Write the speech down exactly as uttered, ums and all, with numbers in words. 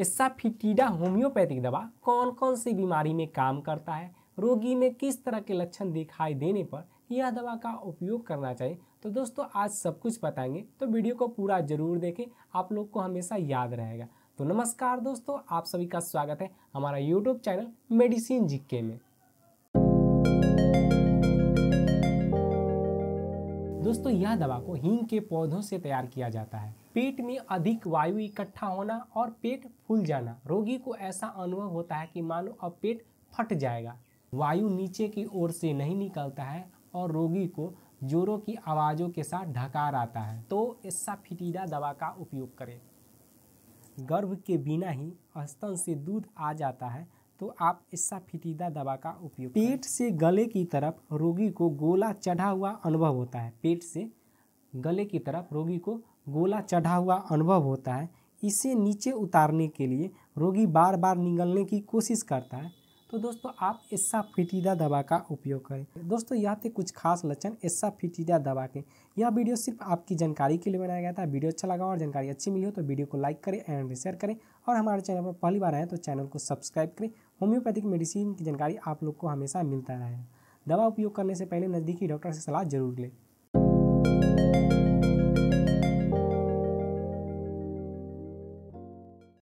असाफोटिडा homeopathic दवा कौन कौन सी बीमारी में काम करता है, रोगी में किस तरह के लक्षण दिखाई देने पर यह दवा का उपयोग करना चाहिए। तो दोस्तों आज सब कुछ बताएंगे, तो वीडियो को पूरा जरूर देखें, आप लोग को हमेशा याद रहेगा। तो नमस्कार दोस्तों, आप सभी का स्वागत है हमारा यूट्यूब चैनल मेडिसिन जिक्के में। दोस्तों यह दवा को हींग के पौधों से तैयार किया जाता है। पेट में अधिक वायु इकट्ठा होना और पेट फूल जाना, रोगी को ऐसा अनुभव होता है कि मानो अब पेट फट जाएगा। वायु नीचे की ओर से नहीं निकलता है और रोगी को जोरों की आवाज़ों के साथ ढकार आता है। तो असाफोटिडा दवा का उपयोग करें। गर्भ के बिना ही स्तन से दूध आ जाता है, तो आप असाफोटिडा दवा का उपयोग करें। पेट से गले की तरफ रोगी को गोला चढ़ा हुआ अनुभव होता है। पेट से गले की तरफ रोगी को गोला चढ़ा हुआ अनुभव होता है। इसे नीचे उतारने के लिए रोगी बार बार निगलने की कोशिश करता है। तो दोस्तों आप असाफोटिडा दवा का उपयोग करें। दोस्तों यहाँ थे कुछ खास लक्षण असाफोटिडा दवा के। यह वीडियो सिर्फ आपकी जानकारी के लिए बनाया गया था। वीडियो अच्छा लगा और जानकारी अच्छी मिली हो तो वीडियो को लाइक करें एंड शेयर करें, और हमारे चैनल पर पहली बार आए तो चैनल को सब्सक्राइब करें। होम्योपैथिक मेडिसिन की जानकारी आप लोग को हमेशा मिलता रहे। दवा उपयोग करने से पहले नज़दीकी डॉक्टर से सलाह जरूर लें।